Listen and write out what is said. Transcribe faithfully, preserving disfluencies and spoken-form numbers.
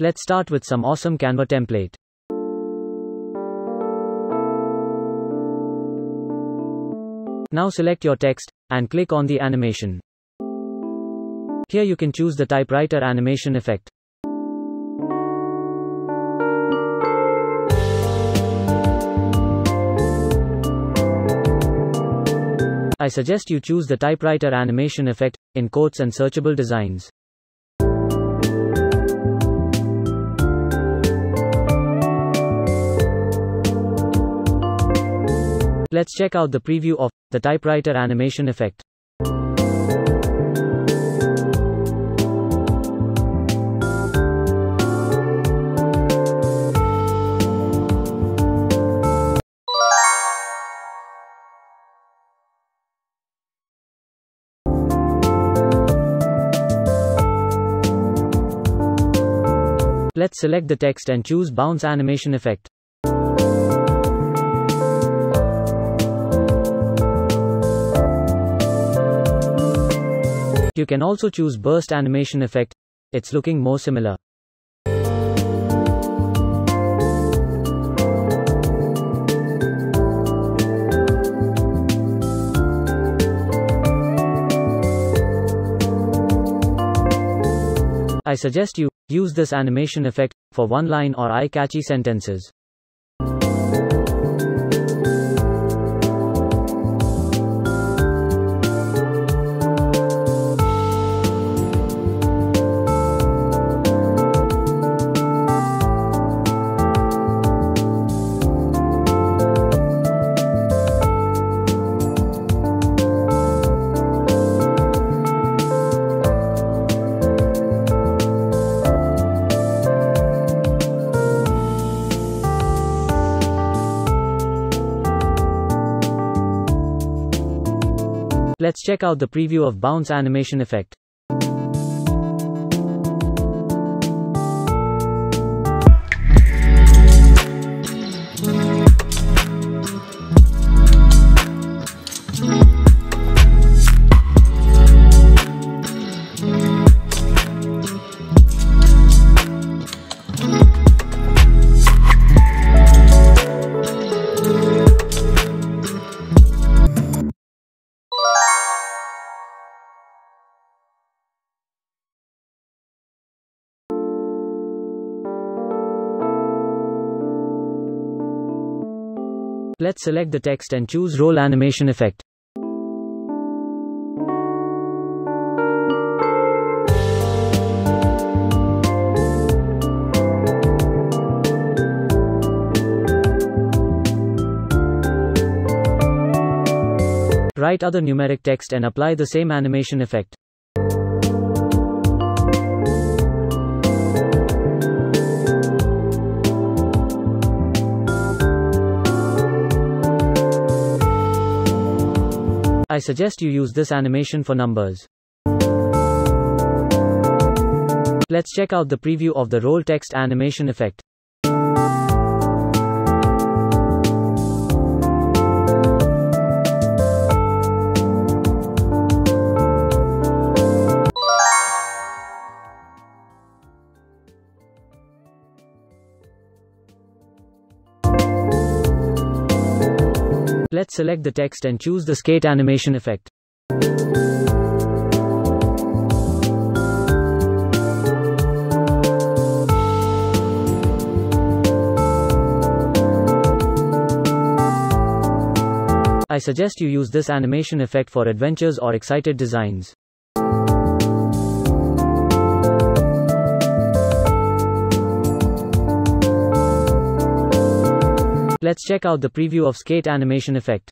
Let's start with some awesome Canva template. Now select your text and click on the animation. Here you can choose the typewriter animation effect. I suggest you choose the typewriter animation effect in quotes and searchable designs. Let's check out the preview of the typewriter animation effect. Let's select the text and choose bounce animation effect. You can also choose burst animation effect. It's looking more similar. I suggest you use this animation effect for one-line or eye-catchy sentences. Let's check out the preview of bounce animation effect. Let's select the text and choose roll animation effect. Write other numeric text and apply the same animation effect. I suggest you use this animation for numbers. Let's check out the preview of the roll text animation effect. Let's select the text and choose the skate animation effect. I suggest you use this animation effect for adventures or excited designs. Let's check out the preview of skate animation effect.